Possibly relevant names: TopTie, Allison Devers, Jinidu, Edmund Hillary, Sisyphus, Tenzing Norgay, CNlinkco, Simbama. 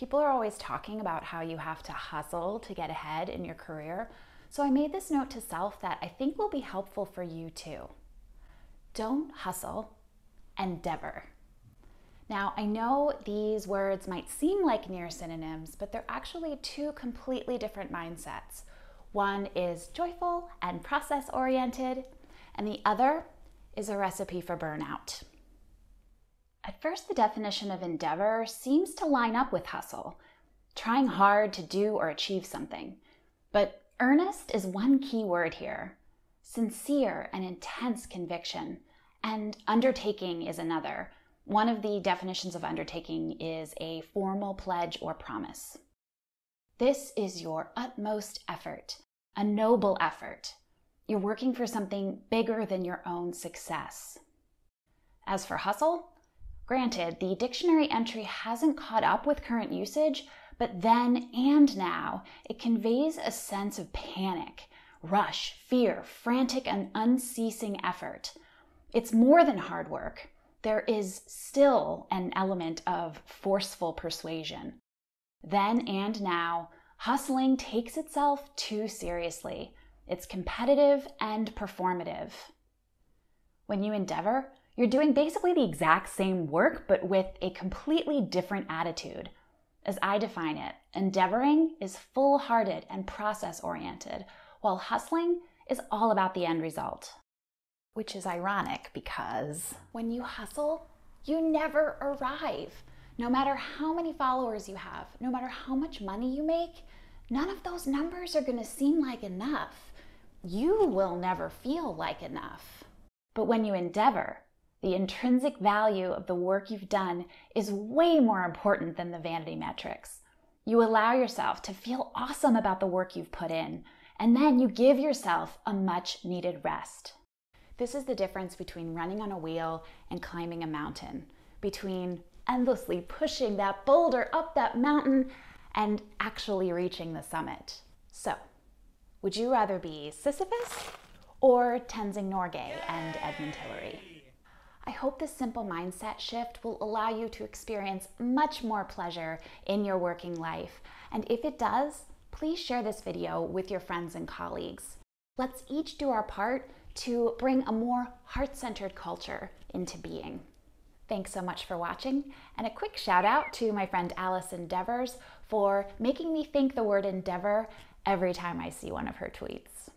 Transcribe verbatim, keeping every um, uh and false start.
People are always talking about how you have to hustle to get ahead in your career. So I made this note to self that I think will be helpful for you too. Don't hustle, endeavor. Now, I know these words might seem like near synonyms, but they're actually two completely different mindsets. One is joyful and process-oriented, and the other is a recipe for burnout. At first, the definition of endeavor seems to line up with hustle, trying hard to do or achieve something. But earnest is one key word here. Sincere and intense conviction, and undertaking is another. One of the definitions of undertaking is a formal pledge or promise. This is your utmost effort, a noble effort. You're working for something bigger than your own success. As for hustle, granted, the dictionary entry hasn't caught up with current usage, but then and now, it conveys a sense of panic, rush, fear, frantic, and unceasing effort. It's more than hard work. There is still an element of forceful persuasion. Then and now, hustling takes itself too seriously. It's competitive and performative. When you endeavor, you're doing basically the exact same work, but with a completely different attitude. As I define it, endeavoring is full-hearted and process-oriented, while hustling is all about the end result. Which is ironic because when you hustle, you never arrive. No matter how many followers you have, no matter how much money you make, none of those numbers are going to seem like enough. You will never feel like enough. But when you endeavor, the intrinsic value of the work you've done is way more important than the vanity metrics. You allow yourself to feel awesome about the work you've put in, and then you give yourself a much-needed rest. This is the difference between running on a wheel and climbing a mountain, between endlessly pushing that boulder up that mountain and actually reaching the summit. So, would you rather be Sisyphus or Tenzing Norgay and Edmund Hillary? I hope this simple mindset shift will allow you to experience much more pleasure in your working life. And if it does, please share this video with your friends and colleagues. Let's each do our part to bring a more heart-centered culture into being. Thanks so much for watching, and a quick shout out to my friend Allison Devers for making me think the word endeavor every time I see one of her tweets.